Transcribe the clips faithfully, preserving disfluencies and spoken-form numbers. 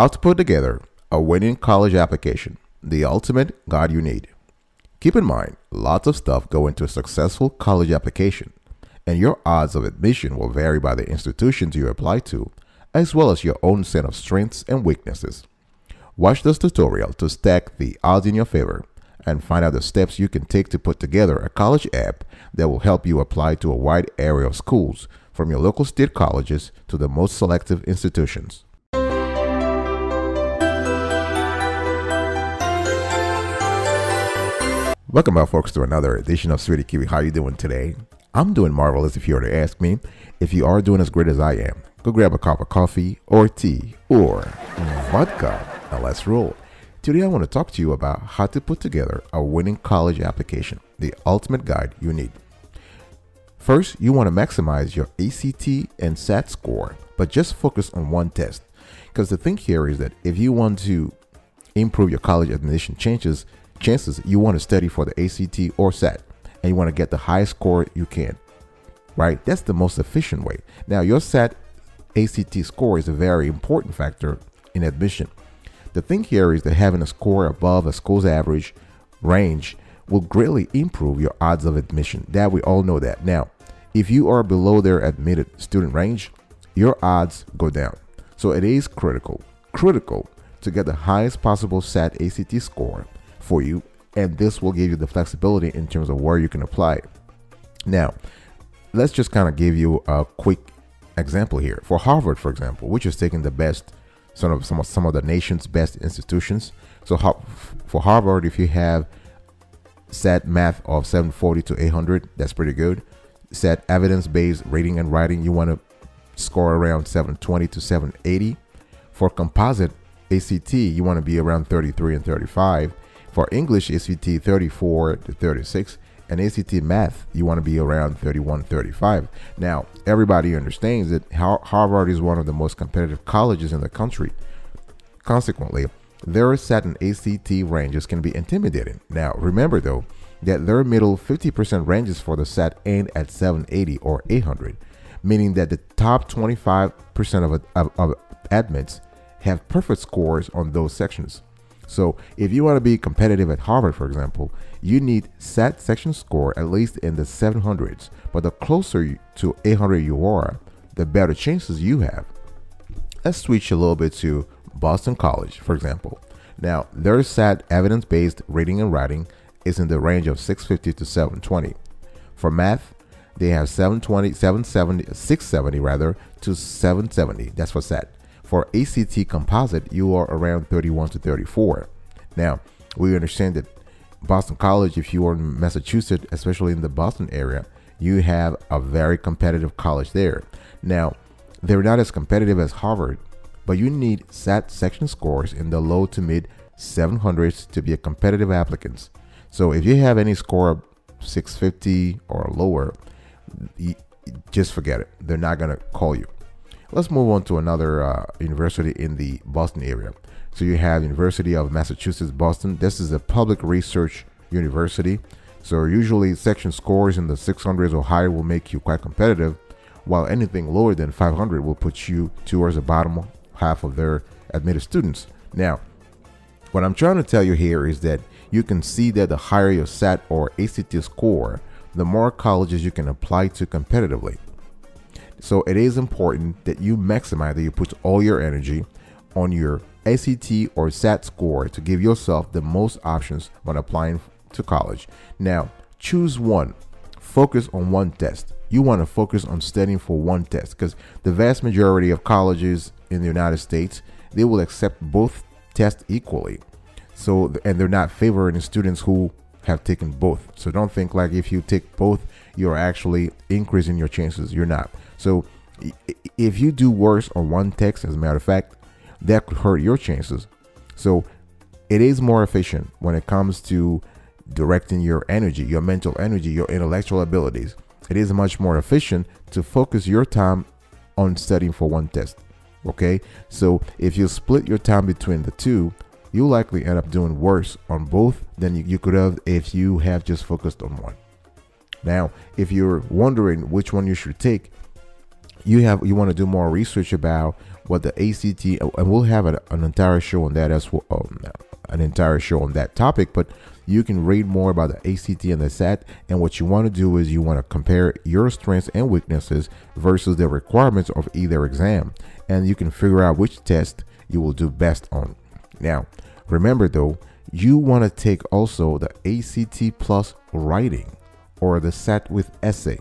How to put together a winning college application, the ultimate guide you need. Keep in mind, lots of stuff go into a successful college application, and your odds of admission will vary by the institutions you apply to, as well as your own set of strengths and weaknesses. Watch this tutorial to stack the odds in your favor and find out the steps you can take to put together a college app that will help you apply to a wide area of schools, from your local state colleges to the most selective institutions. Welcome back, folks, to another edition of Sweetie Kiwi. How are you doing today? I'm doing marvelous, if you were to ask me. If you are doing as great as I am, go grab a cup of coffee or tea or vodka and let's roll. Today I want to talk to you about how to put together a winning college application, the ultimate guide you need. First, you want to maximize your A C T and SAT score, but just focus on one test, because the thing here is that if you want to improve your college admission chances, chances you want to study for the A C T or SAT, and you want to get the highest score you can, right? That's the most efficient way. Now, your SAT A C T score is a very important factor in admission. The thing here is that having a score above a school's average range will greatly improve your odds of admission. That we all know that. Now, if you are below their admitted student range, your odds go down. So it is critical, critical to get the highest possible SAT A C T score for you, and this will give you the flexibility in terms of where you can apply. Now, let's just kind of give you a quick example here. For Harvard, for example, which is taking the best, sort of some of some of the nation's best institutions. So for Harvard, if you have SAT math of seven forty to eight hundred, that's pretty good. SAT evidence-based reading and writing, you want to score around seven twenty to seven eighty. For composite A C T, you want to be around thirty-three and thirty-five. For English A C T, thirty-four to thirty-six, and A C T math, you want to be around thirty-one, thirty-five. Now, everybody understands that Harvard is one of the most competitive colleges in the country. Consequently, their SAT and A C T ranges can be intimidating. Now, remember though, that their middle fifty percent ranges for the SAT end at seven eighty or eight hundred, meaning that the top twenty-five percent of, of, of admits have perfect scores on those sections. So if you want to be competitive at Harvard, for example, you need SAT section score at least in the seven hundreds, but the closer to eight hundred you are, the better chances you have. Let's switch a little bit to Boston College, for example. Now, their SAT evidence-based reading and writing is in the range of six fifty to seven twenty. For math, they have seven twenty, seven seventy, six seventy rather, to seven seventy. That's for SAT. For A C T composite, you are around thirty-one to thirty-four. Now, we understand that Boston College, if you are in Massachusetts, especially in the Boston area, you have a very competitive college there. Now, they're not as competitive as Harvard, but you need SAT section scores in the low to mid seven hundreds to be a competitive applicant. So if you have any score of six fifty or lower, just forget it. They're not going to call you. Let's move on to another uh, university in the Boston area. So you have University of Massachusetts Boston. This is a public research university. So usually section scores in the six hundreds or higher will make you quite competitive, while anything lower than five hundred will put you towards the bottom half of their admitted students. Now, what I'm trying to tell you here is that you can see that the higher your SAT or A C T score, the more colleges you can apply to competitively. So it is important that you maximize, that you put all your energy on your A C T or SAT score to give yourself the most options when applying to college. Now, choose one, focus on one test. You want to focus on studying for one test, because the vast majority of colleges in the United States, they will accept both tests equally. So, and they're not favoring students who have taken both. So don't think like if you take both, you're actually increasing your chances. You're not. So if you do worse on one test, as a matter of fact, that could hurt your chances. So it is more efficient when it comes to directing your energy, your mental energy, your intellectual abilities. It is much more efficient to focus your time on studying for one test. Okay, so if you split your time between the two, you likely end up doing worse on both than you could have if you have just focused on one. Now, if you're wondering which one you should take, you have you want to do more research about what the A C T, and we'll have an, an entire show on that as well, um, an entire show on that topic, but you can read more about the A C T and the S A T, and what you want to do is you want to compare your strengths and weaknesses versus the requirements of either exam, and you can figure out which test you will do best on. Now, remember though, you want to take also the A C T plus writing or the S A T with essay,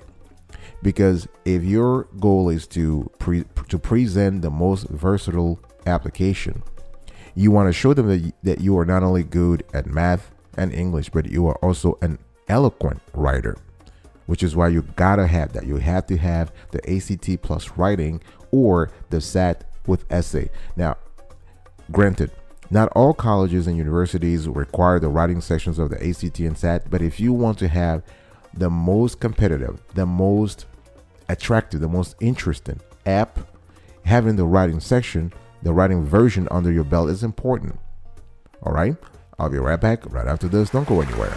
because if your goal is to pre to present the most versatile application, you want to show them that, that you are not only good at math and English, but you are also an eloquent writer, which is why you gotta have that. You have to have the A C T plus writing or the S A T with essay. Now, granted, not all colleges and universities require the writing sections of the A C T and S A T, but if you want to have the most competitive, the most attractive, the most interesting app, having the writing section, the writing version under your belt is important. All right, I'll be right back right after this. Don't go anywhere.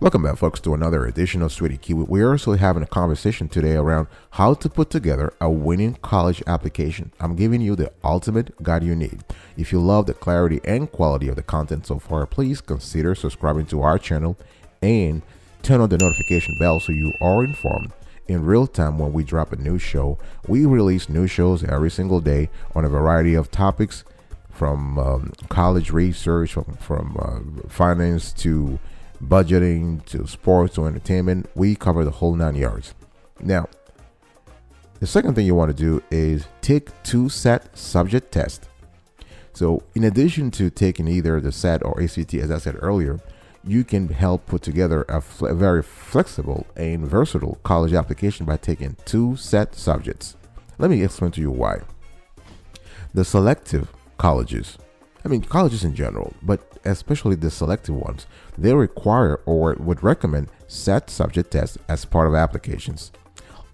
Welcome back, folks, to another edition of Sweetie Kiwi. We're also having a conversation today around how to put together a winning college application. I'm giving you the ultimate guide you need. If you love the clarity and quality of the content so far, please consider subscribing to our channel and turn on the notification bell so you are informed in real time when we drop a new show. We release new shows every single day on a variety of topics, from um, college research, from, from uh, finance to budgeting to sports or entertainment. We cover the whole nine yards. Now, the second thing you want to do is take two S A T subject tests. So in addition to taking either the S A T or A C T, as I said earlier, you can help put together a, fle a very flexible and versatile college application by taking two S A T subjects. Let me explain to you why. The selective colleges, I mean colleges in general, but especially the selective ones, they require or would recommend S A T subject tests as part of applications.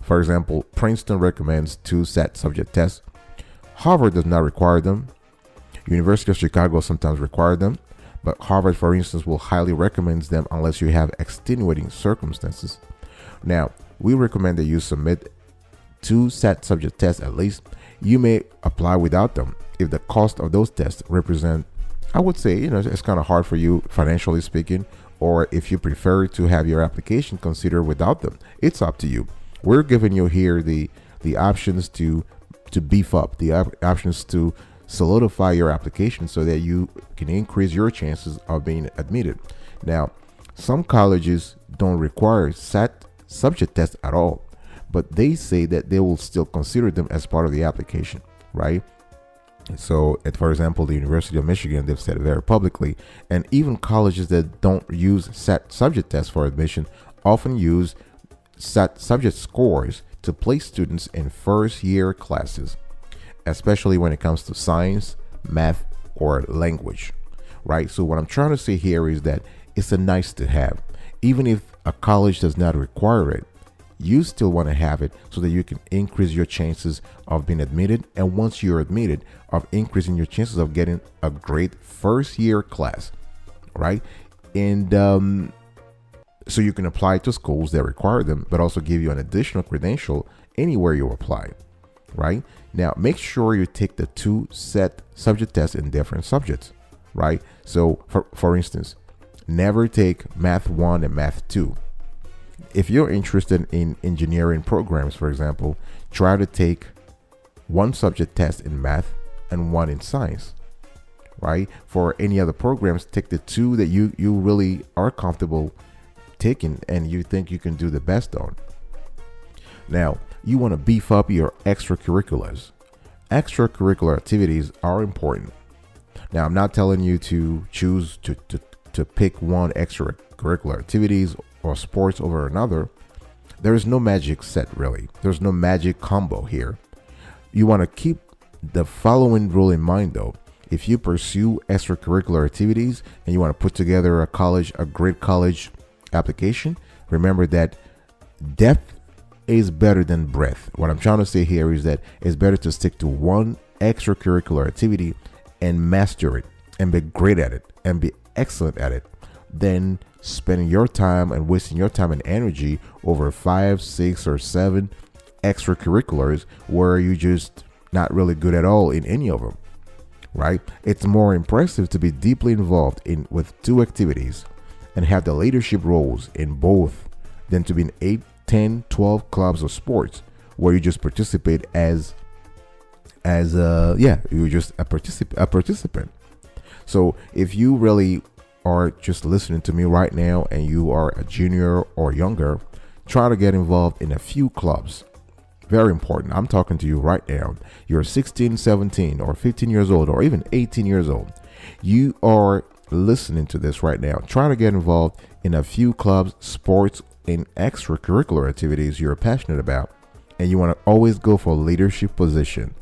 For example, Princeton recommends two S A T subject tests. Harvard does not require them. University of Chicago sometimes require them, but Harvard, for instance, will highly recommend them unless you have extenuating circumstances. Now, we recommend that you submit two S A T subject tests at least. You may apply without them if the cost of those tests represent, I would say, you know, it's kind of hard for you financially speaking, or if you prefer to have your application considered without them, it's up to you. We're giving you here the the options to to beef up, the op options to solidify your application so that you can increase your chances of being admitted. Now, some colleges don't require S A T subject tests at all, but they say that they will still consider them as part of the application, right? So, for example, the University of Michigan, they've said it very publicly, and even colleges that don't use S A T subject tests for admission often use S A T subject scores to place students in first-year classes, especially when it comes to science, math, or language, right? So what I'm trying to say here is that it's a nice to have. Even if a college does not require it, you still want to have it so that you can increase your chances of being admitted, and once you're admitted, of increasing your chances of getting a great first year class, right? And um, so you can apply to schools that require them, but also give you an additional credential anywhere you apply, right? Now, make sure you take the two S A T subject tests in different subjects, right? So for, for instance, never take math one and math two. If you're interested in engineering programs, for example, try to take one subject test in math and one in science, right? For any other programs, take the two that you, you really are comfortable taking and you think you can do the best on. Now, you want to beef up your extracurriculars. Extracurricular activities are important. Now, I'm not telling you to choose to, to, to pick one extracurricular activities or sports over another. There is no magic set, really. There's no magic combo here. You want to keep the following rule in mind though. If you pursue extracurricular activities and you want to put together a college, a great college application, remember that depth is better than breadth. What I'm trying to say here is that it's better to stick to one extracurricular activity and master it and be great at it and be excellent at it than spending your time and wasting your time and energy over five, six, or seven extracurriculars where you just not really good at all in any of them, right? It's more impressive to be deeply involved in with two activities and have the leadership roles in both than to be in eight, ten, twelve clubs or sports where you just participate as as uh yeah you're just a particip a participant. So if you really are just listening to me right now and you are a junior or younger, try to get involved in a few clubs. Very important. I'm talking to you right now. You're sixteen, seventeen, or fifteen years old, or even eighteen years old. You are listening to this right now. Try to get involved in a few clubs, sports, and extracurricular activities you're passionate about. And you want to always go for leadership position.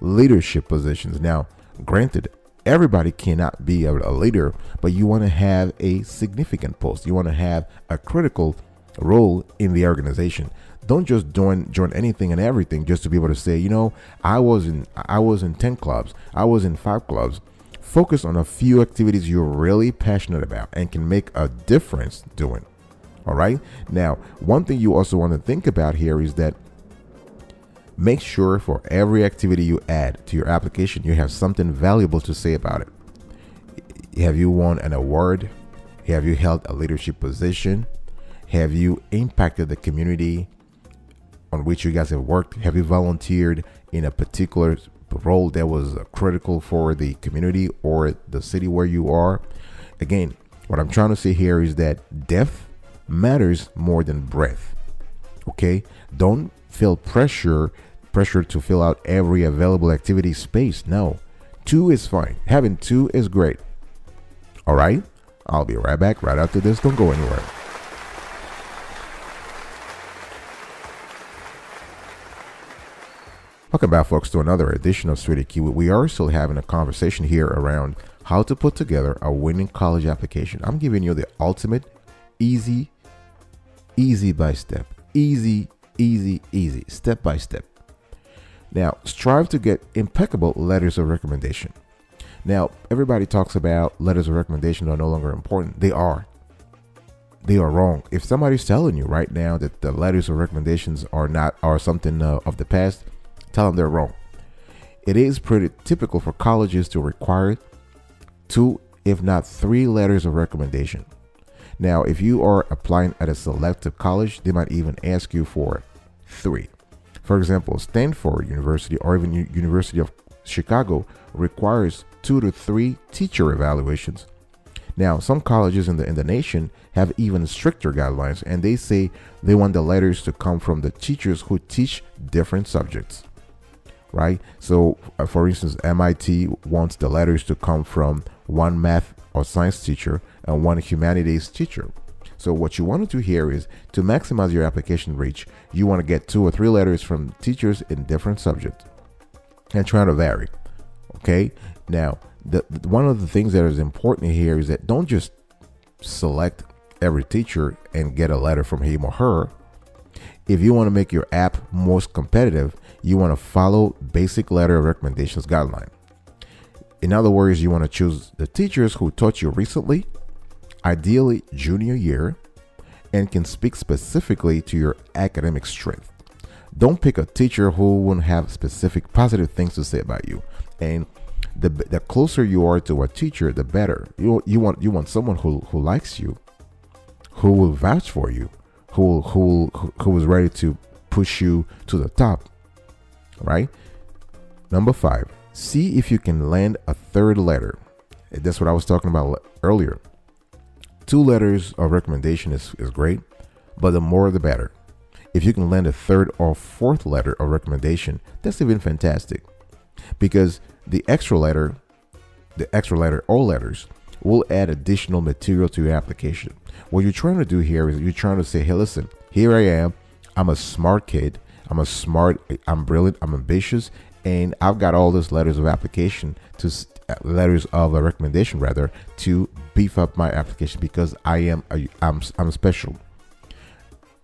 Leadership positions. Now, granted, everybody cannot be a, a leader, but you want to have a significant post. You want to have a critical role in the organization. Don't just join join anything and everything just to be able to say, you know, I was in I was in ten clubs, I was in five clubs. Focus on a few activities you're really passionate about and can make a difference doing. All right. Now, one thing you also want to think about here is that make sure for every activity you add to your application, you have something valuable to say about it. Have you won an award? Have you held a leadership position? Have you impacted the community on which you guys have worked? Have you volunteered in a particular role that was critical for the community or the city where you are? Again, what I'm trying to say here is that depth matters more than breadth. Okay? Don't feel pressure, pressure to fill out every available activity space. No. Two is fine. Having two is great. All right? I'll be right back right after this. Don't go anywhere. Welcome back, folks, to another edition of Sweetie Kiwi. We are still having a conversation here around how to put together a winning college application. I'm giving you the ultimate easy, easy by step, easy, easy, easy, step by step. Now, strive to get impeccable letters of recommendation. Now, everybody talks about letters of recommendation are no longer important. They are. They are wrong. If somebody's telling you right now that the letters of recommendations are not are something uh, of the past, tell them they're wrong. It is pretty typical for colleges to require two, if not three, letters of recommendation. Now, if you are applying at a selective college, they might even ask you for three. For example, Stanford University or even University of Chicago requires two to three teacher evaluations. Now, some colleges in the, in the nation have even stricter guidelines, and they say they want the letters to come from the teachers who teach different subjects. Right. So, uh, for instance, M I T wants the letters to come from one math or science teacher and one humanities teacher. So what you want to do here is to maximize your application reach. You want to get two or three letters from teachers in different subjects and try to vary. OK, now, the, the one of the things that is important here is that don't just select every teacher and get a letter from him or her. If you want to make your app most competitive, you want to follow basic letter of recommendations guideline. In other words, you want to choose the teachers who taught you recently, ideally junior year, and can speak specifically to your academic strength. Don't pick a teacher who won't have specific positive things to say about you. And the, the closer you are to a teacher, the better. You, you want you want someone who, who likes you, who will vouch for you, who who who is ready to push you to the top. Right? Number five, see if you can land a third letter. That's what I was talking about earlier. Two letters of recommendation is, is great, but the more the better. If you can land a third or fourth letter of recommendation, that's even fantastic, because the extra letter, the extra letter or letters will add additional material to your application. What you're trying to do here is you're trying to say, hey, listen, here I am. I'm a smart kid. I'm a smart, I'm brilliant, I'm ambitious, and I've got all these letters of application to letters of a recommendation rather to beef up my application because I am a, I'm I'm special.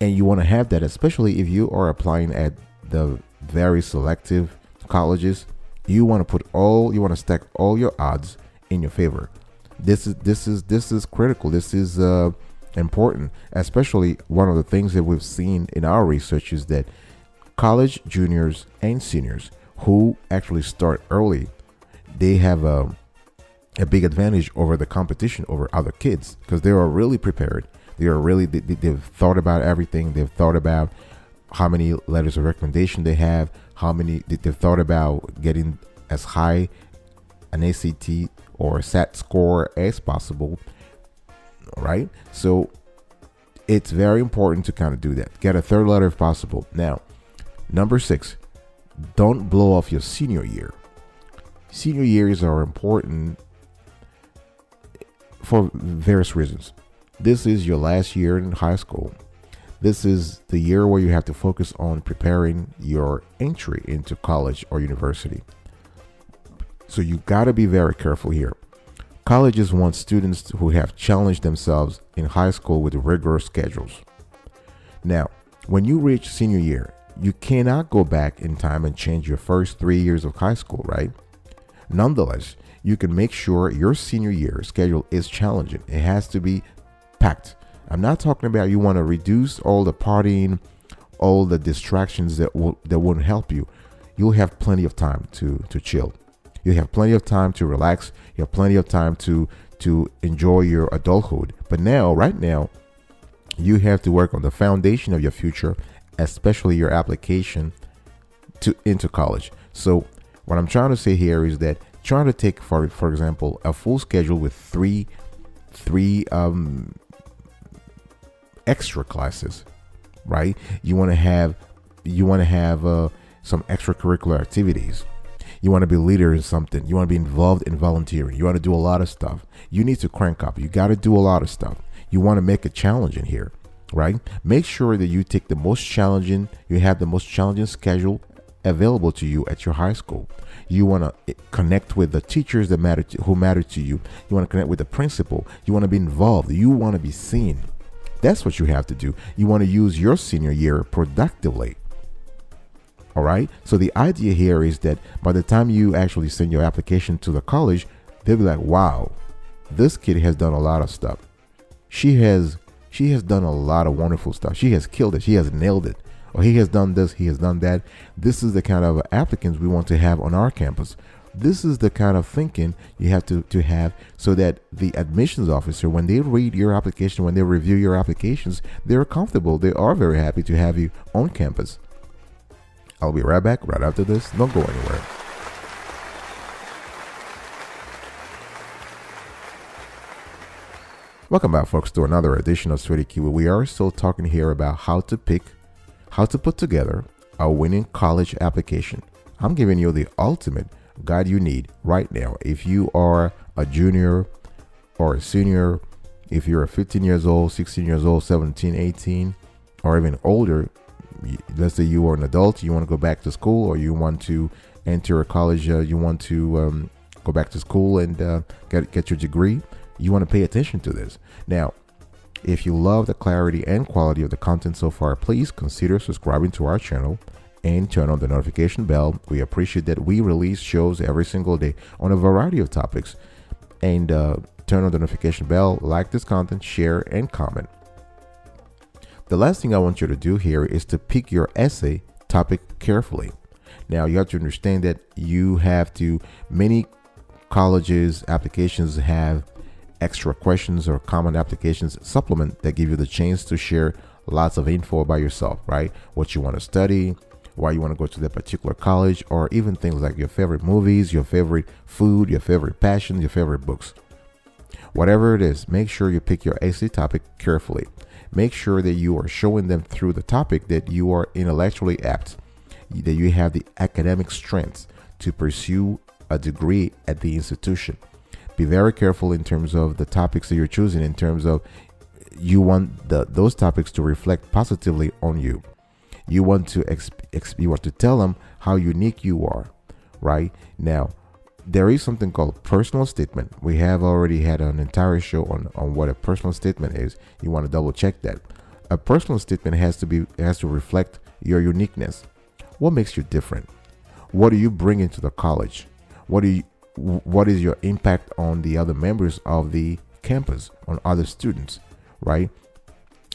And you want to have that, especially if you are applying at the very selective colleges. You want to put all you want to stack all your odds in your favor. This is this is this is critical. This is uh, important, especially one of the things that we've seen in our research is that college juniors and seniors who actually start early, they have a, a big advantage over the competition, over other kids, because they are really prepared. They are really they, they've thought about everything. They've thought about how many letters of recommendation they have, how many they've thought about getting as high an A C T or SAT score as possible, right? So it's very important to kind of do that. Get a third letter if possible. Now, number six, don't blow off your senior year. Senior years are important for various reasons. This is your last year in high school. This is the year where you have to focus on preparing your entry into college or university. So you got to be very careful here. Colleges want students who have challenged themselves in high school with rigorous schedules. Now, when you reach senior year, you cannot go back in time and change your first three years of high school, right? Nonetheless, you can make sure your senior year schedule is challenging. It has to be packed. I'm not talking about you want to reduce all the partying, all the distractions that will, that won't help you. You'll have plenty of time to, to chill. You have plenty of time to relax. You have plenty of time to to enjoy your adulthood. But now, right now, you have to work on the foundation of your future, especially your application to into college. So what I'm trying to say here is that trying to take, for for example, a full schedule with three three um, extra classes, right? You want to have you want to have uh, some extracurricular activities. You want to be a leader in something. You want to be involved in volunteering. You want to do a lot of stuff. You need to crank up. You got to do a lot of stuff. You want to make a challenge in here, right? Make sure that you take the most challenging, you have the most challenging schedule available to you at your high school. You want to connect with the teachers that matter to, who matter to you. You want to connect with the principal. You want to be involved. You want to be seen. That's what you have to do. You want to use your senior year productively. All right. So the idea here is that by the time you actually send your application to the college, they'll be like, wow, this kid has done a lot of stuff. She has she has done a lot of wonderful stuff. She has killed it. She has nailed it. Or he has done this. He has done that. This is the kind of applicants we want to have on our campus. This is the kind of thinking you have to, to have so that the admissions officer, when they read your application, when they review your applications, they're comfortable. They are very happy to have you on campus. I'll be right back right after this. Don't go anywhere. Welcome back, folks, to another edition of Straight Kiwi. We are still talking here about how to pick, how to put together a winning college application. I'm giving you the ultimate guide you need right now. If you are a junior or a senior, if you're fifteen years old, sixteen years old, seventeen, eighteen, or even older, let's say you are an adult, you want to go back to school, or you want to enter a college, uh, you want to um, go back to school and uh, get, get your degree, you want to pay attention to this. Now, if you love the clarity and quality of the content so far, please consider subscribing to our channel and turn on the notification bell. We appreciate that we release shows every single day on a variety of topics. And uh, turn on the notification bell, like this content, share, and comment. The last thing I want you to do here is to pick your essay topic carefully. Now, you have to understand that you have to, many colleges applications have extra questions or common applications supplement that give you the chance to share lots of info about yourself, right? What you want to study, why you want to go to that particular college, or even things like your favorite movies, your favorite food, your favorite passion, your favorite books. Whatever it is, make sure you pick your essay topic carefully. Make sure that you are showing them through the topic that you are intellectually apt, that you have the academic strength to pursue a degree at the institution. Be very careful in terms of the topics that you're choosing, in terms of you want the, those topics to reflect positively on you. You want to exp, exp, you want to tell them how unique you are, right? Now, there is something called personal statement. We have already had an entire show on, on what a personal statement is. You want to double check that. A personal statement has to be has to reflect your uniqueness. What makes you different? What do you bring into the college? What do you what is your impact on the other members of the campus, on other students, right?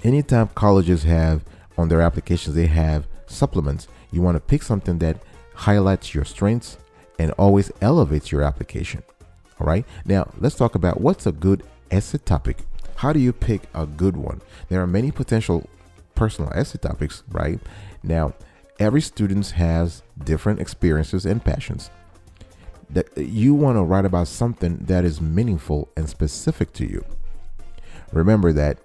Anytime colleges have on their applications, they have supplements. You want to pick something that highlights your strengths and always elevates your application. All right. Now let's talk about what's a good essay topic. How do you pick a good one? There are many potential personal essay topics, right? Now, every student has different experiences and passions. That you want to write about something that is meaningful and specific to you. Remember that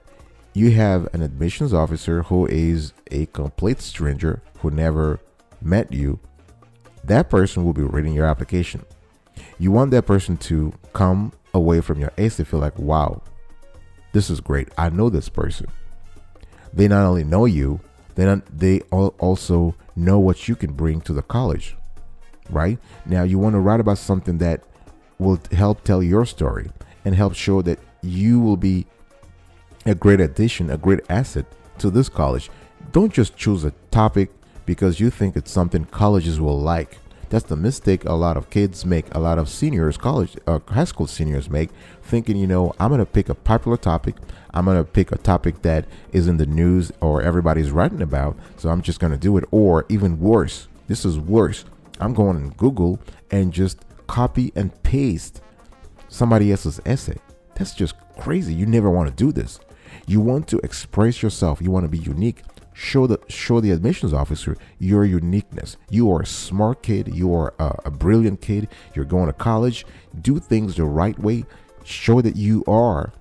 you have an admissions officer who is a complete stranger who never met you. That person will be reading your application. You want that person to come away from your essay feel like, wow, this is great. I know this person. They not only know you, they not, they also know what you can bring to the college. Right now, you want to write about something that will help tell your story and help show that you will be a great addition, a great asset to this college. Don't just choose a topic because you think it's something colleges will like. That's the mistake a lot of kids make, a lot of seniors, college, uh, high school seniors make, thinking, you know, I'm going to pick a popular topic. I'm going to pick a topic that is in the news or everybody's writing about. So I'm just going to do it. Or even worse, this is worse. I'm going on Google and just copy and paste somebody else's essay. That's just crazy. You never want to do this. You want to express yourself. You want to be unique. Show the show the admissions officer your uniqueness. You are a smart kid. You are a, a brilliant kid. You're going to college. Do things the right way. Show that you are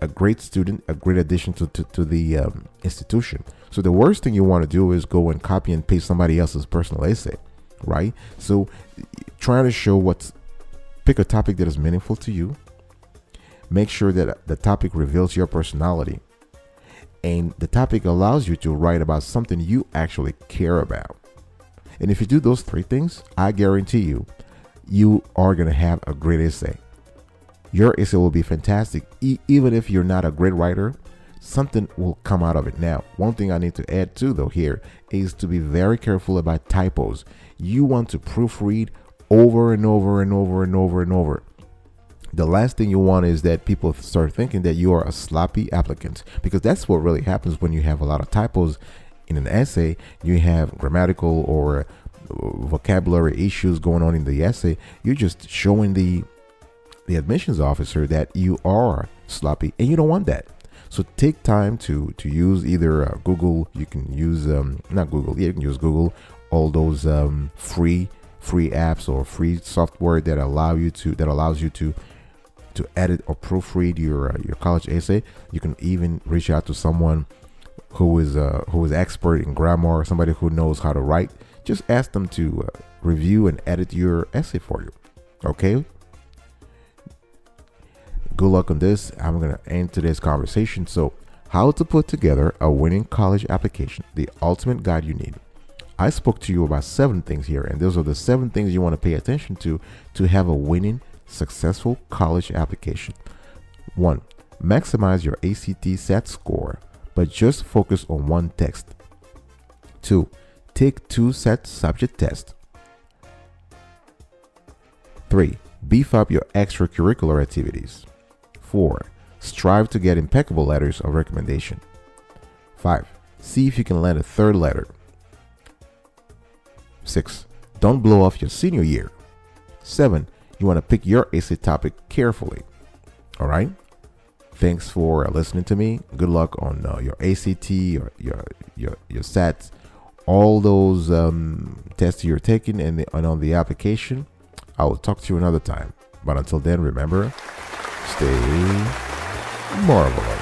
a great student, a great addition to, to, to the um, institution. So the worst thing you want to do is go and copy and paste somebody else's personal essay, right? So try to show what's, pick a topic that is meaningful to you. Make sure that the topic reveals your personality. And the topic allows you to write about something you actually care about. And if you do those three things, I guarantee you, you are going to have a great essay. Your essay will be fantastic. E- even if you're not a great writer, something will come out of it. Now, one thing I need to add to though here is to be very careful about typos. You want to proofread over and over and over and over and over. The last thing you want is that people start thinking that you are a sloppy applicant, because that's what really happens when you have a lot of typos in an essay. You have grammatical or vocabulary issues going on in the essay. You're just showing the the admissions officer that you are sloppy, and you don't want that. So take time to to use either uh, Google. You can use um, not Google. You can use Google. All those um, free free apps or free software that allow you to that allows you to. to edit or proofread your uh, your college essay. You can even reach out to someone who is uh, who is expert in grammar, or somebody who knows how to write. Just ask them to uh, review and edit your essay for you. Okay. Good luck on this. I'm going to end today's conversation. So, how to put together a winning college application, the ultimate guide you need. I spoke to you about seven things here, and those are the seven things you want to pay attention to to have a winning successful college application. One, maximize your A C T SAT score, but just focus on one test. Two, take two SAT subject tests. Three, beef up your extracurricular activities. Four, strive to get impeccable letters of recommendation. Five, see if you can land a third letter. Six, don't blow off your senior year. Seven, you want to pick your essay topic carefully. All right. Thanks for listening to me. Good luck on uh, your A C T, your your your your SATs, all those um, tests you're taking, and, the, and on the application. I will talk to you another time. But until then, remember, stay marvelous.